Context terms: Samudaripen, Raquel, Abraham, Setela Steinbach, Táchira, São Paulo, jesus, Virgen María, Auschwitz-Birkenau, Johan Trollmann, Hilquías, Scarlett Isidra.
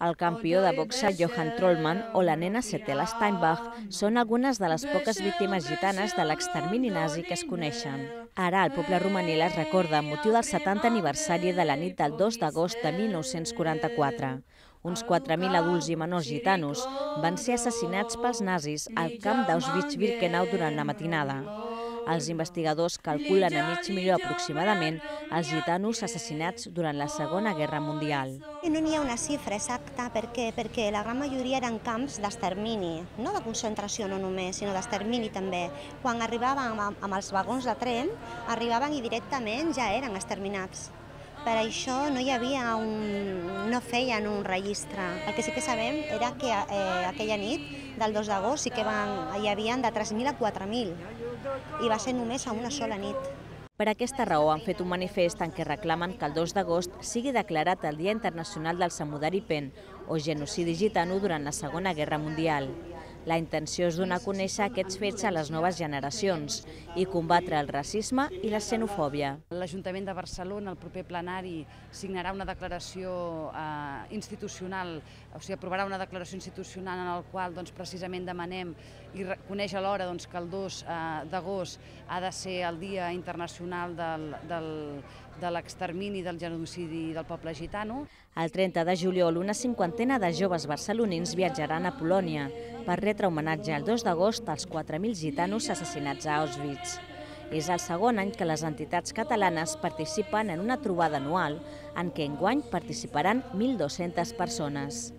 El campió de boxa Johan Trollmann o la nena Setela Steinbach són algunes de les poques víctimes gitanes de l'extermini nazi que es coneixen. Ara el poble romaní les recorda amb motiu del 70 aniversari de la nit del 2 d'agost de 1944. Uns 4.000 adults i menors gitanos van ser assassinats pels nazis al camp d'Auschwitz-Birkenau durant la matinada. Els investigadors calculen a mig milió aproximadament els gitanos assassinats durant la Segona Guerra Mundial. No hi ha una xifra exacta perquè la gran majoria eren camps d'extermini, no de concentració no només, sinó d'extermini també. Quan arribaven amb els vagons de tren, arribaven i directament ja eren exterminats. Per això no feien un registre. El que sí que sabem era que aquella nit del 2 d'agost sí que hi havien de 3.000 a 4.000 i va ser només a una sola nit. Per aquesta raó han fet un manifest en què reclamen que el 2 d'agost sigui declarat el Dia Internacional del Samudaripen o genocidi gitano durant la Segona Guerra Mundial. La intenció és donar a conèixer aquests fets a les noves generacions i combatre el racisme i la xenofòbia. L'Ajuntament de Barcelona, el proper plenari, signarà una declaració institucional, o sigui, aprovarà una declaració institucional en la qual precisament demanem i reconeix alhora que el 2 d'agost ha de ser el Dia Internacional de l'extermini, del genocidi del poble gitano. El 30 de juliol, una cinquantena de joves barcelonins viatjaran a Polònia per retre homenatge el 2 d'agost als 4.000 gitanos assassinats a Auschwitz. És el segon any que les entitats catalanes participen en una trobada anual en què enguany participaran 1.200 persones.